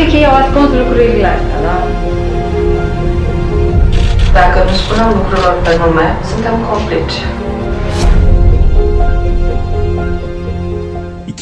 practic ei au ascuns lucrurile astea, da? Dacă nu spunem lucrurilor pe nume, suntem complici.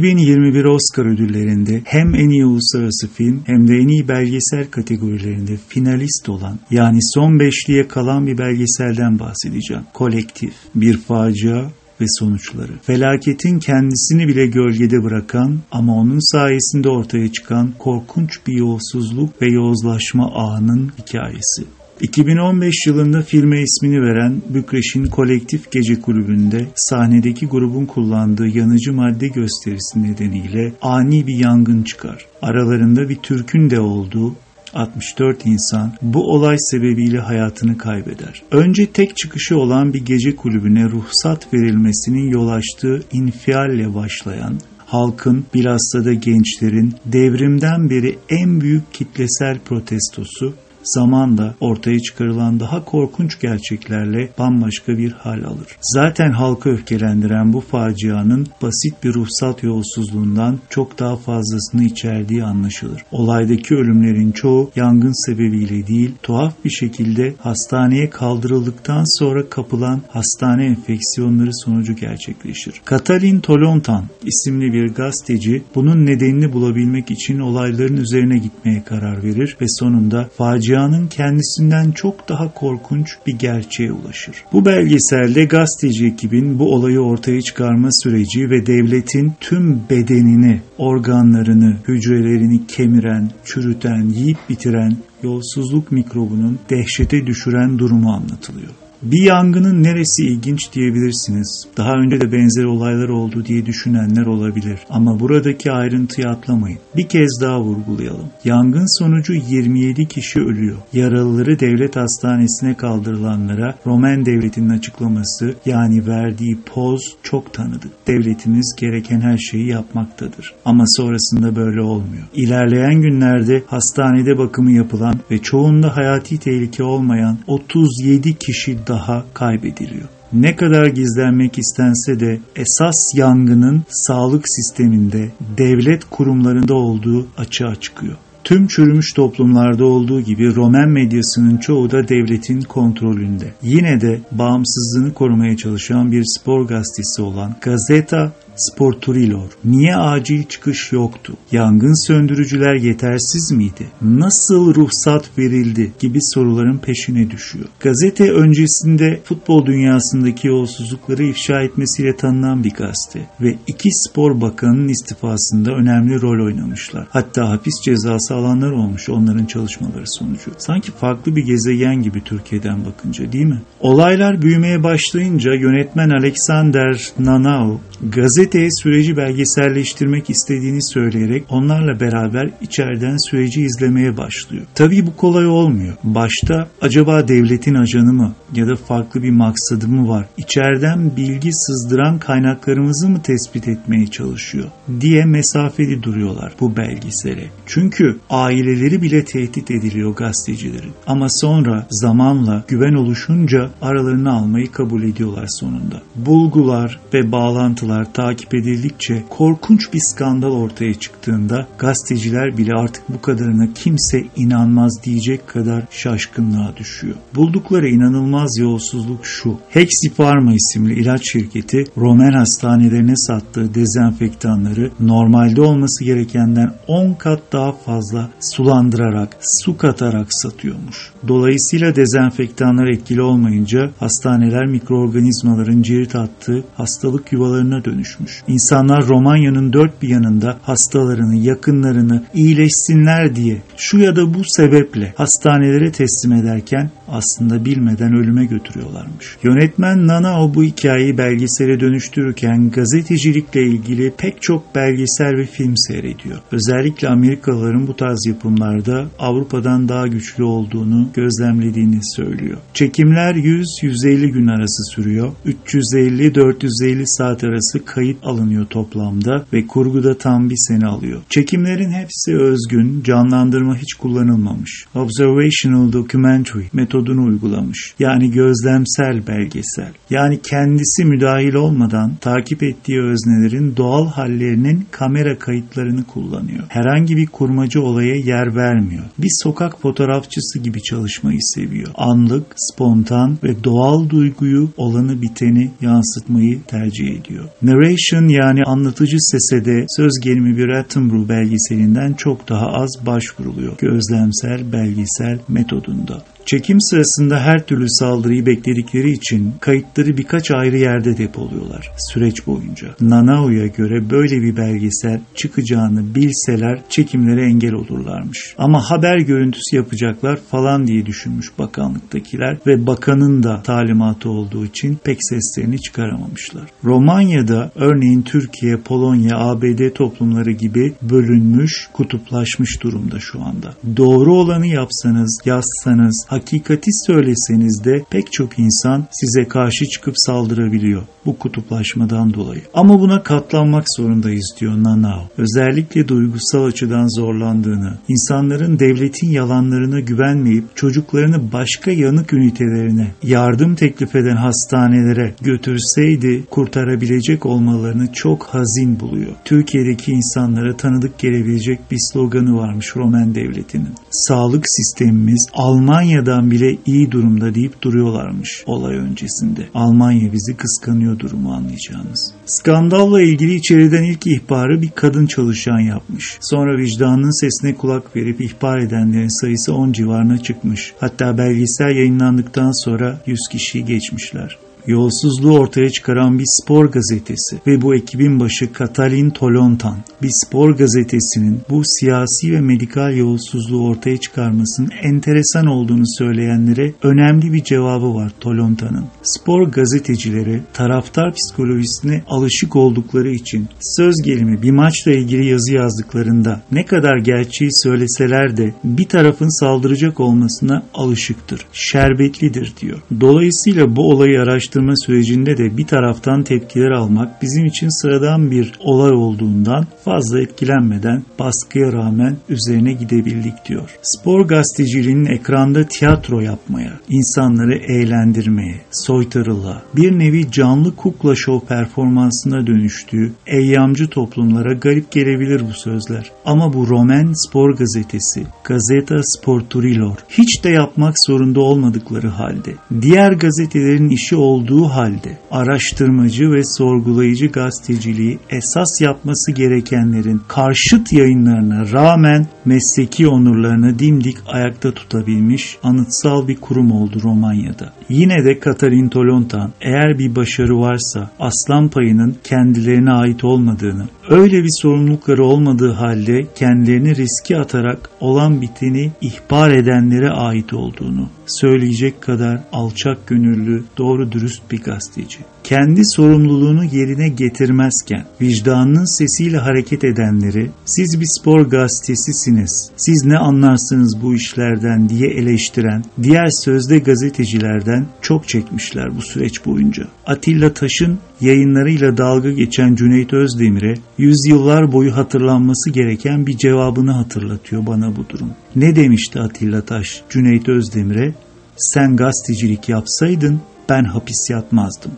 2021 Oscar ödüllerinde hem en iyi uluslararası film hem de en iyi belgesel kategorilerinde finalist olan, yani son beşliğe kalan bir belgeselden bahsedeceğim. Collective, bir facia ve sonuçları. Felaketin kendisini bile gölgede bırakan ama onun sayesinde ortaya çıkan korkunç bir yolsuzluk ve yozlaşma ağının hikayesi. 2015 yılında filme ismini veren Bükreş'in Kolektif Gece Kulübü'nde sahnedeki grubun kullandığı yanıcı madde gösterisi nedeniyle ani bir yangın çıkar. Aralarında bir Türk'ün de olduğu 64 insan bu olay sebebiyle hayatını kaybeder. Önce tek çıkışı olan bir gece kulübüne ruhsat verilmesinin yol açtığı infialle başlayan, halkın, bilhassa da gençlerin devrimden beri en büyük kitlesel protestosu, zamanla ortaya çıkarılan daha korkunç gerçeklerle bambaşka bir hal alır. Zaten halkı öfkelendiren bu facianın basit bir ruhsat yolsuzluğundan çok daha fazlasını içerdiği anlaşılır. Olaydaki ölümlerin çoğu yangın sebebiyle değil, tuhaf bir şekilde hastaneye kaldırıldıktan sonra kapılan hastane enfeksiyonları sonucu gerçekleşir. Cătălin Tolontan isimli bir gazeteci bunun nedenini bulabilmek için olayların üzerine gitmeye karar verir ve sonunda facianın kendisinden çok daha korkunç bir gerçeğe ulaşır. Bu belgeselde gazeteci ekibin bu olayı ortaya çıkarma süreci ve devletin tüm bedenini, organlarını, hücrelerini kemiren, çürüten, yiyip bitiren yolsuzluk mikrobunun dehşete düşüren durumu anlatılıyor. Bir yangının neresi ilginç diyebilirsiniz. Daha önce de benzer olaylar oldu diye düşünenler olabilir. Ama buradaki ayrıntıyı atlamayın. Bir kez daha vurgulayalım. Yangın sonucu 27 kişi ölüyor. Yaralıları devlet hastanesine kaldırılanlara Romen devletinin açıklaması, yani verdiği poz çok tanıdık. Devletimiz gereken her şeyi yapmaktadır. Ama sonrasında böyle olmuyor. İlerleyen günlerde hastanede bakımı yapılan ve çoğunda hayati tehlike olmayan 37 kişi daha kaybediliyor. Ne kadar gizlenmek istense de esas yangının sağlık sisteminde, devlet kurumlarında olduğu açığa çıkıyor. Tüm çürümüş toplumlarda olduğu gibi Romen medyasının çoğu da devletin kontrolünde. Yine de bağımsızlığını korumaya çalışan bir spor gazetesi olan Gazeta Sporturilor, niye acil çıkış yoktu? Yangın söndürücüler yetersiz miydi? Nasıl ruhsat verildi? Gibi soruların peşine düşüyor. Gazete öncesinde futbol dünyasındaki yolsuzlukları ifşa etmesiyle tanınan bir gazete ve iki spor bakanının istifasında önemli rol oynamışlar. Hatta hapis cezası alanlar olmuş onların çalışmaları sonucu. Sanki farklı bir gezegen gibi Türkiye'den bakınca, değil mi? Olaylar büyümeye başlayınca yönetmen Alexander Nanau, gazeteye süreci belgeselleştirmek istediğini söyleyerek onlarla beraber içeriden süreci izlemeye başlıyor. Tabii bu kolay olmuyor. Başta acaba devletin ajanı mı ya da farklı bir maksadı mı var? İçeriden bilgi sızdıran kaynaklarımızı mı tespit etmeye çalışıyor diye mesafeli duruyorlar bu belgesele. Çünkü aileleri bile tehdit ediliyor gazetecilerin. Ama sonra zamanla güven oluşunca aralarını almayı kabul ediyorlar sonunda. Bulgular ve bağlantılar takip edildikçe, korkunç bir skandal ortaya çıktığında gazeteciler bile artık bu kadarına kimse inanmaz diyecek kadar şaşkınlığa düşüyor. Buldukları inanılmaz yolsuzluk şu: Hexiparma isimli ilaç şirketi Romen hastanelerine sattığı dezenfektanları normalde olması gerekenden 10 kat daha fazla sulandırarak, su katarak satıyormuş. Dolayısıyla dezenfektanlar etkili olmayınca hastaneler mikroorganizmaların cirit attığı hastalık yuvalarına dönüşmüş. İnsanlar Romanya'nın dört bir yanında hastalarını, yakınlarını iyileşsinler diye şu ya da bu sebeple hastanelere teslim ederken aslında bilmeden ölüme götürüyorlarmış. Yönetmen Nanao bu hikayeyi belgesele dönüştürürken gazetecilikle ilgili pek çok belgesel ve film seyrediyor. Özellikle Amerikalıların bu tarz yapımlarda Avrupa'dan daha güçlü olduğunu gözlemlediğini söylüyor. Çekimler 100-150 gün arası sürüyor. 350-450 saat arası kayıt alınıyor toplamda ve kurguda tam bir sene alıyor. Çekimlerin hepsi özgün, canlandırma hiç kullanılmamış. Observational documentary metodu metodunu uygulamış. Yani gözlemsel belgesel. Yani kendisi müdahil olmadan takip ettiği öznelerin doğal hallerinin kamera kayıtlarını kullanıyor. Herhangi bir kurmacı olaya yer vermiyor. Bir sokak fotoğrafçısı gibi çalışmayı seviyor. Anlık, spontan ve doğal duyguyu, olanı biteni yansıtmayı tercih ediyor. Narration yani anlatıcı sese de söz gelimi bir Attenborough belgeselinden çok daha az başvuruluyor. Gözlemsel belgesel metodunda. Çekim sırasında her türlü saldırıyı bekledikleri için kayıtları birkaç ayrı yerde depoluyorlar süreç boyunca. Nanau'ya göre böyle bir belgesel çıkacağını bilseler çekimlere engel olurlarmış. Ama haber görüntüsü yapacaklar falan diye düşünmüş bakanlıktakiler ve bakanın da talimatı olduğu için pek seslerini çıkaramamışlar. Romanya'da örneğin Türkiye, Polonya, ABD toplumları gibi bölünmüş, kutuplaşmış durumda şu anda. Doğru olanı yapsanız, yazsanız, hakikati söyleseniz de pek çok insan size karşı çıkıp saldırabiliyor bu kutuplaşmadan dolayı. Ama buna katlanmak zorundayız diyor Nanau. Özellikle duygusal açıdan zorlandığını, insanların devletin yalanlarına güvenmeyip çocuklarını başka yanık ünitelerine, yardım teklif eden hastanelere götürseydi kurtarabilecek olmalarını çok hazin buluyor. Türkiye'deki insanlara tanıdık gelebilecek bir sloganı varmış Roman devletinin. Sağlık sistemimiz Almanya'dan bile iyi durumda deyip duruyorlarmış olay öncesinde. Almanya bizi kıskanıyor durumu anlayacağınız. Skandalla ilgili içeriden ilk ihbarı bir kadın çalışan yapmış. Sonra vicdanının sesine kulak verip ihbar edenlerin sayısı 10 civarına çıkmış. Hatta belgesel yayınlandıktan sonra 100 kişiyi geçmişler. Yolsuzluğu ortaya çıkaran bir spor gazetesi ve bu ekibin başı Cătălin Tolontan, bir spor gazetesinin bu siyasi ve medikal yolsuzluğu ortaya çıkarmasının enteresan olduğunu söyleyenlere önemli bir cevabı var Tolontan'ın. Spor gazetecileri taraftar psikolojisine alışık oldukları için söz gelimi bir maçla ilgili yazı yazdıklarında ne kadar gerçeği söyleseler de bir tarafın saldıracak olmasına alışıktır, şerbetlidir diyor. Dolayısıyla bu olayı araştırma sürecinde de bir taraftan tepkiler almak bizim için sıradan bir olay olduğundan fazla etkilenmeden baskıya rağmen üzerine gidebildik diyor. Spor gazeteciliğinin ekranda tiyatro yapmaya, insanları eğlendirmeye, soytarılığa, bir nevi canlı kukla şov performansına dönüştüğü eyyamcı toplumlara garip gelebilir bu sözler. Ama bu Roman spor gazetesi, Gazeta Sporturilor, hiç de yapmak zorunda olmadıkları halde, diğer gazetelerin işi olduğu halde araştırmacı ve sorgulayıcı gazeteciliği esas yapması gerekenlerin karşıt yayınlarına rağmen mesleki onurlarını dimdik ayakta tutabilmiş anıtsal bir kurum oldu Romanya'da. Yine de Cătălin Tolontan eğer bir başarı varsa aslan payının kendilerine ait olmadığını, öyle bir sorumlulukları olmadığı halde kendilerini riske atarak olan biteni ihbar edenlere ait olduğunu söyleyecek kadar alçak gönüllü, doğru dürüst bir gazeteci. Kendi sorumluluğunu yerine getirmezken vicdanının sesiyle hareket edenleri "Siz bir spor gazetesisiniz, siz ne anlarsınız bu işlerden?" diye eleştiren diğer sözde gazetecilerden çok çekmişler bu süreç boyunca. Atilla Taş'ın yayınlarıyla dalga geçen Cüneyt Özdemir'e yüzyıllar boyu hatırlanması gereken bir cevabını hatırlatıyor bana bu durum. Ne demişti Atilla Taş Cüneyt Özdemir'e? "Sen gazetecilik yapsaydın ben hapis yatmazdım."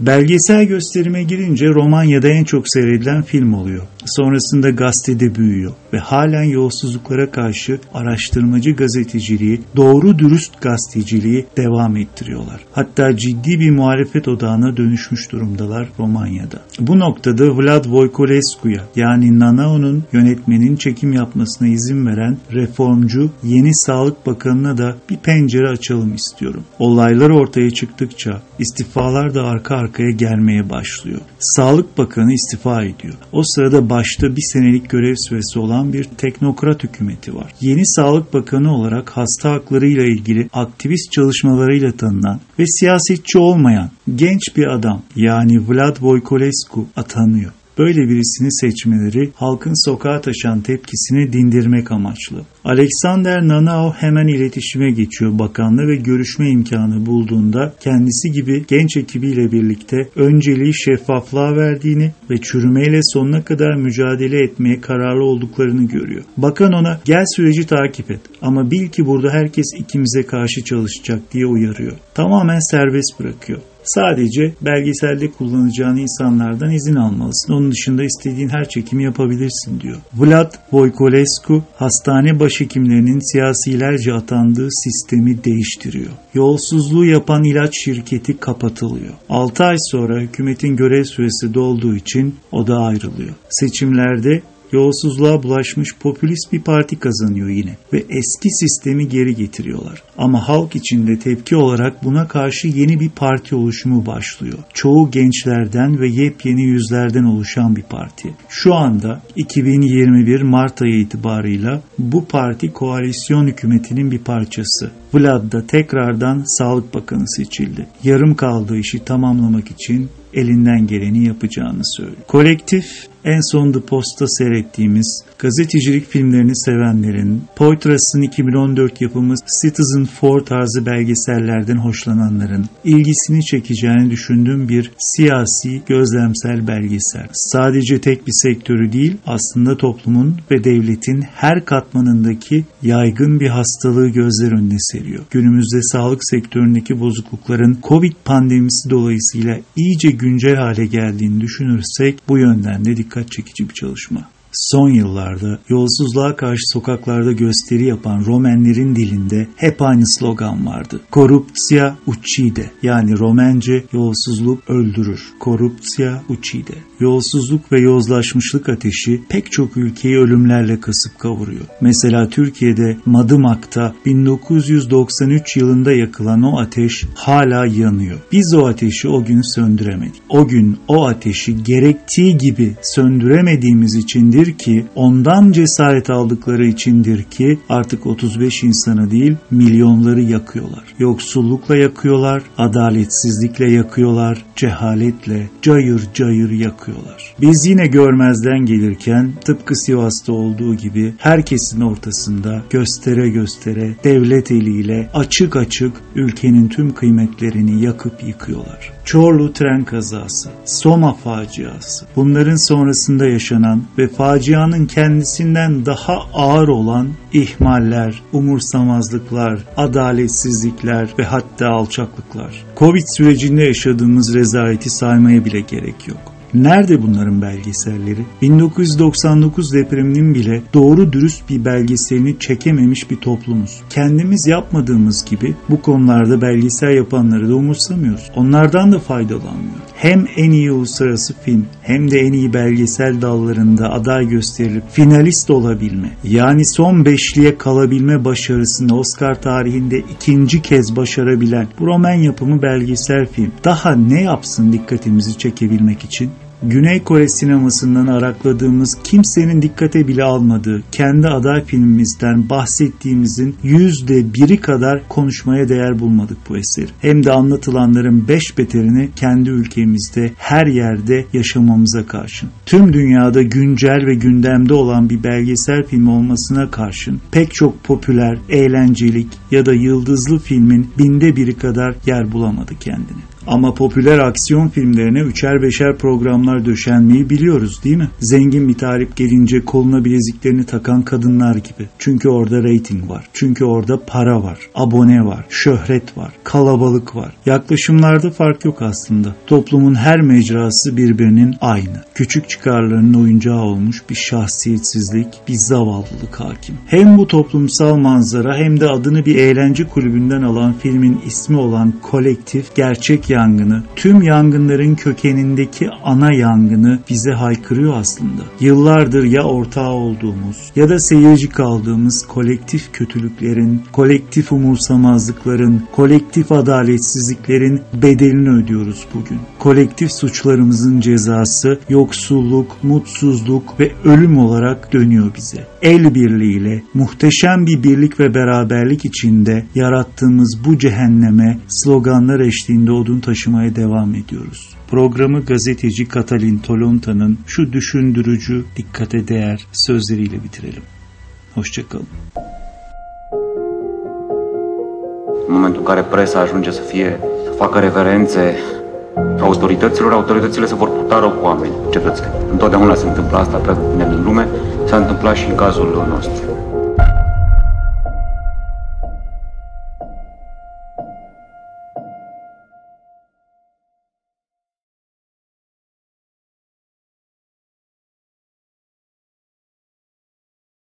Belgesel gösterime girince Romanya'da en çok seyredilen film oluyor. Sonrasında gazetede büyüyor ve halen yolsuzluklara karşı araştırmacı gazeteciliği, doğru dürüst gazeteciliği devam ettiriyorlar. Hatta ciddi bir muhalefet odağına dönüşmüş durumdalar Romanya'da. Bu noktada Vlad Voiculescu'ya yani Nanau'nun yönetmenin çekim yapmasına izin veren reformcu yeni Sağlık Bakanı'na da bir pencere açalım istiyorum. Olaylar ortaya çıktıkça istifalar da arkaya gelmeye başlıyor. Sağlık Bakanı istifa ediyor. O sırada başta bir senelik görev süresi olan bir teknokrat hükümeti var. Yeni Sağlık Bakanı olarak hasta haklarıyla ilgili aktivist çalışmalarıyla tanınan ve siyasetçi olmayan genç bir adam yani Vlad Voiculescu atanıyor. böyle birisini seçmeleri halkın sokağa taşan tepkisini dindirmek amaçlı. Alexander Nanau hemen iletişime geçiyor bakanla ve görüşme imkanı bulduğunda kendisi gibi genç ekibiyle birlikte önceliği şeffaflığa verdiğini ve çürümeyle sonuna kadar mücadele etmeye kararlı olduklarını görüyor. Bakan ona gel süreci takip et ama bil ki burada herkes ikimize karşı çalışacak diye uyarıyor. Tamamen serbest bırakıyor. Sadece belgeselde kullanacağın insanlardan izin almalısın. Onun dışında istediğin her çekimi yapabilirsin diyor. Vlad Voiculescu hastane başhekimlerinin siyasilerce atandığı sistemi değiştiriyor. Yolsuzluğu yapan ilaç şirketi kapatılıyor. 6 ay sonra hükümetin görev süresi dolduğu için o da ayrılıyor. Seçimlerde yolsuzluğa bulaşmış popülist bir parti kazanıyor yine ve eski sistemi geri getiriyorlar. Ama halk içinde tepki olarak buna karşı yeni bir parti oluşumu başlıyor. Çoğu gençlerden ve yepyeni yüzlerden oluşan bir parti. Şu anda 2021 Mart ayı itibarıyla bu parti koalisyon hükümetinin bir parçası. Vlad da tekrardan Sağlık Bakanı seçildi. Yarım kaldığı işi tamamlamak için elinden geleni yapacağını söylüyor. Kolektif, en son The Post'ta seyrettiğimiz gazetecilik filmlerini sevenlerin, Poitras'ın 2014 yapımı Citizen Four tarzı belgesellerden hoşlananların ilgisini çekeceğini düşündüğüm bir siyasi gözlemsel belgesel. Sadece tek bir sektörü değil, aslında toplumun ve devletin her katmanındaki yaygın bir hastalığı gözler önüne seriyor. Günümüzde sağlık sektöründeki bozuklukların Covid pandemisi dolayısıyla iyice güncel hale geldiğini düşünürsek bu yönden de dikkat çekici bir çalışma. Son yıllarda yolsuzluğa karşı sokaklarda gösteri yapan Romenlerin dilinde hep aynı slogan vardı. Corruptia uccide, yani Romence yolsuzluk öldürür. Corruptia uccide. Yolsuzluk ve yozlaşmışlık ateşi pek çok ülkeyi ölümlerle kasıp kavuruyor. Mesela Türkiye'de Madımak'ta 1993 yılında yakılan o ateş hala yanıyor. Biz o ateşi o gün söndüremedik. O gün o ateşi gerektiği gibi söndüremediğimiz içindir ki, ondan cesaret aldıkları içindir ki artık 35 insanı değil milyonları yakıyorlar. Yoksullukla yakıyorlar, adaletsizlikle yakıyorlar, cehaletle cayır cayır yakıyorlar. Biz yine görmezden gelirken tıpkı Sivas'ta olduğu gibi herkesin ortasında göstere göstere devlet eliyle açık açık ülkenin tüm kıymetlerini yakıp yıkıyorlar. Çorlu tren kazası, Soma faciası, bunların sonrasında yaşanan ve facianın kendisinden daha ağır olan ihmaller, umursamazlıklar, adaletsizlikler ve hatta alçaklıklar. Covid sürecinde yaşadığımız rezaleti saymaya bile gerek yok. Nerede bunların belgeselleri? 1999 depreminin bile doğru dürüst bir belgeselini çekememiş bir toplumuz. Kendimiz yapmadığımız gibi bu konularda belgesel yapanları da umursamıyoruz. Onlardan da faydalanmıyoruz. Hem en iyi uluslararası film hem de en iyi belgesel dallarında aday gösterilip finalist olabilme, yani son beşliğe kalabilme başarısını Oscar tarihinde ikinci kez başarabilen bu Roman yapımı belgesel film daha ne yapsın dikkatimizi çekebilmek için? Güney Kore sinemasından arakladığımız, kimsenin dikkate bile almadığı, kendi aday filmimizden bahsettiğimizin %1'i kadar konuşmaya değer bulmadık bu eseri. Hem de anlatılanların 5 beterini kendi ülkemizde her yerde yaşamamıza karşın. Tüm dünyada güncel ve gündemde olan bir belgesel film olmasına karşın pek çok popüler, eğlencelik ya da yıldızlı filmin 1/5 kadar yer bulamadı kendini. Ama popüler aksiyon filmlerine 3'er 5'er programlar döşenmeyi biliyoruz değil mi? Zengin bir talip gelince koluna bileziklerini takan kadınlar gibi. Çünkü orada reyting var. Çünkü orada para var. Abone var. Şöhret var. Kalabalık var. Yaklaşımlarda fark yok aslında. Toplumun her mecrası birbirinin aynı. Küçük çıkarlarının oyuncağı olmuş bir şahsiyetsizlik, bir zavallılık hakim. Hem bu toplumsal manzara hem de adını bir eğlence kulübünden alan filmin ismi olan Kolektif, gerçek yangını, tüm yangınların kökenindeki ana yangını bize haykırıyor aslında. Yıllardır ya ortağı olduğumuz ya da seyirci kaldığımız kolektif kötülüklerin, kolektif umursamazlıkların, kolektif adaletsizliklerin bedelini ödüyoruz bugün. Kolektif suçlarımızın cezası yoksulluk, mutsuzluk ve ölüm olarak dönüyor bize. El birliğiyle, muhteşem bir birlik ve beraberlik içinde yarattığımız bu cehenneme sloganlar eşliğinde odun taşımaya devam ediyoruz. programı gazeteci Cătălin Tolontan'ın şu düşündürücü, dikkate değer sözleriyle bitirelim. Hoşçakalın. În momentul în care presa ajunge să facă reverențe autorităților, autoritățile se vor purta rău cu oameni, cetățeni. Întotdeauna se întâmplă asta, prea bine în lume, s-a întâmplat și în cazul nostru.